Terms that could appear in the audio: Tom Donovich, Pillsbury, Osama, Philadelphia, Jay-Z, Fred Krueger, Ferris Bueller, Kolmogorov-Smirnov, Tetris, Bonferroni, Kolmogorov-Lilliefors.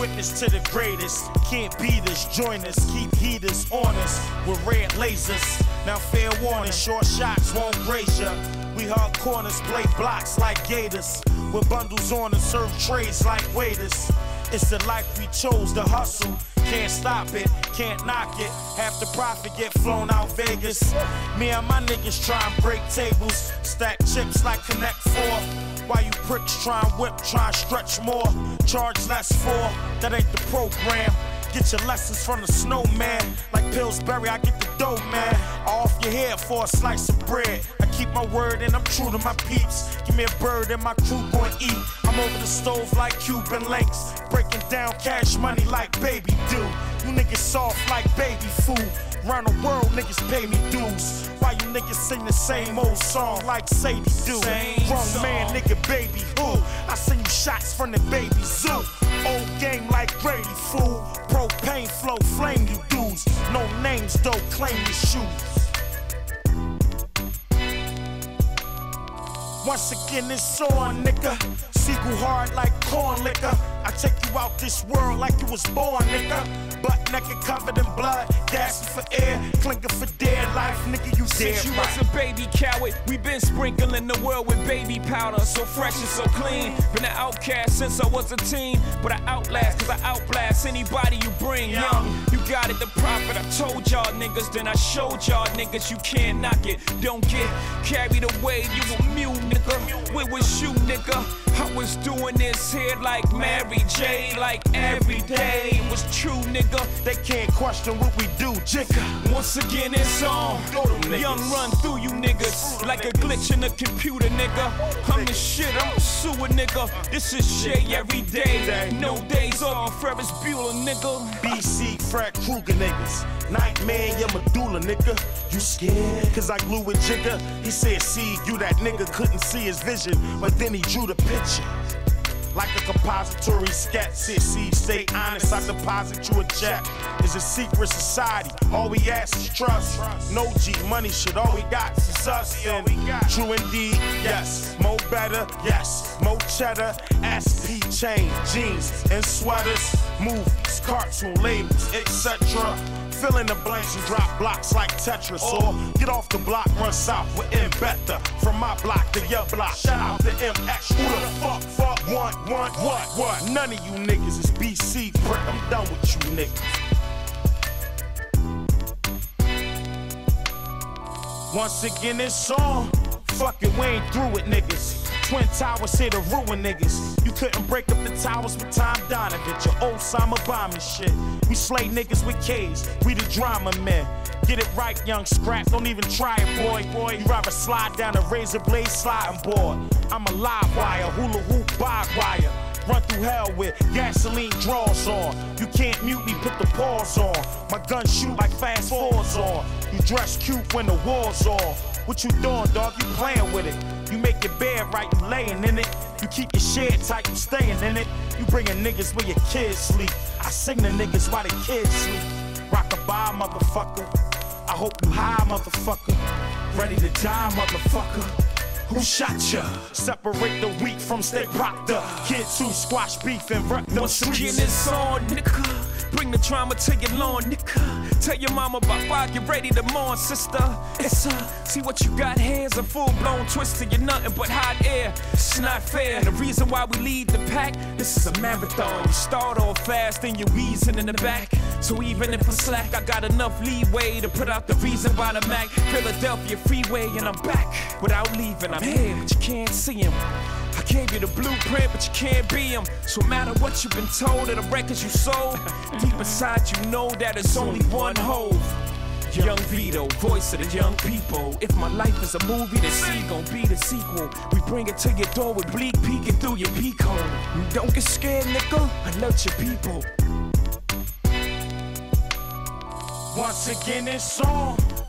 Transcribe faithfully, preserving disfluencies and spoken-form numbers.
witness to the greatest. Can't beat us, join us, keep heaters on us with red lasers. Now fair warning, short shots won't graze ya. We hug corners, play blocks like gators, with bundles on and serve trays like waiters. It's the life we chose, the hustle. Can't stop it, can't knock it. Half the profit get flown out Vegas. Me and my niggas try and break tables, stack chips like Connect Four. While you pricks try and whip, try and stretch more, charge less for. That ain't the program. Get your lessons from the snowman. Like Pillsbury, I get the dough, man. Off your head for a slice of bread. I keep my word and I'm true to my peeps. Give me a bird and my crew gon' eat. I'm over the stove like Cuban links, breaking down cash money like Baby do. You niggas soft like baby food. Round the world, niggas pay me dues. Why you niggas sing the same old song like Sadie do? Wrong song. Man, nigga, baby who? I sing you shots from the baby zoo. Old game like Brady, fool. Propane flow, flame you dudes. No names though, claim your shoes. Once again, it's on, nigga. Seagull hard like corn liquor. I take you out this world like you was born, nigga. Butt naked, covered in blood, gasping for air, clinging for dead life, nigga. You since you right. Was a baby coward, we been sprinkling the world with baby powder, so fresh and so clean. Been an outcast since I was a teen, but I outlast, cause I outblast anybody you bring. Young, you got it, the prophet. I told y'all niggas, then I showed y'all niggas. You can't knock it, don't get carried away. You a mule, nigga. Where was you, nigga? I was doing this here like Mary J, like every day. It was true, nigga. They can't question what we do, jigga. Once again, it's on. Young run through you niggas like a glitch in a computer, nigga. I'm the shit, I'm a sewer, nigga. This is Jay every day. No days off, Ferris Bueller, nigga. B C, Fred Krueger, niggas. Nightmare, your medulla, nigga. You scared? Cause I glue it, jigga. He said, see, you that nigga couldn't see his vision, but then he drew the picture. Like a compository scat, sissy, stay honest, I deposit you a check. It's a secret society, all we ask is trust. No G, money shit, all we got is us. And true indeed, yes, more better, yes, more cheddar. S P chain, jeans, and sweaters, movies, cartoon labels, et cetera. Fill in the blanks and drop blocks like Tetris. Or get off the block, run south with M Betha. From my block to your block, shout out to M X. Who the fuck, fuck, want, want, what, what? None of you niggas is B C, prick. I'm done with you niggas. Once again, it's on. Fuck it, we ain't through with niggas. Twin Towers here to ruin niggas. You couldn't break up the towers with Tom Donovich, your Osama bombing shit. We slay niggas with K's, we the drama men. Get it right, young scrap, don't even try it, boy. Boy, you rather slide down a razor blade sliding board. I'm a live wire, hula hoop bog wire. Run through hell with gasoline draws on. You can't mute me, put the paws on. My gun shoot like fast fours on. You dress cute when the war's on. What you doing, dog? You playing with it. You make your bed right, you laying in it. You keep your shed tight, you staying in it. You bringing niggas where your kids sleep. I sing the niggas while the kids sleep. Rock-a-bye, motherfucker. I hope you high, motherfucker. Ready to die, motherfucker. Who shot ya? Separate the weak from state proctor. Kids who squash beef and wreck the streets. Once again, it's on, nigga. Bring the drama to your lawn, nigga. Tell your mama about five, get ready to mourn, sister. It's uh, see what you got here is a full-blown twist and you're nothing but hot air. It's not fair. And the reason why we lead the pack, this is a marathon. You start off fast, then you're wheezing in the back. So even if I slack, I got enough leeway to put out the reason by the Mac. Philadelphia freeway and I'm back. Without leaving, I'm here, but you can't see him. I gave you the blueprint, but you can't be him. So no matter what you've been told or the records you sold, deep inside you know that it's only one hove. Young Vito, voice of the young people. If my life is a movie, the sea gon' be the sequel. We bring it to your door with bleak peeking through your peak hole. Don't get scared, nigga, I love your people. Once again, it's on.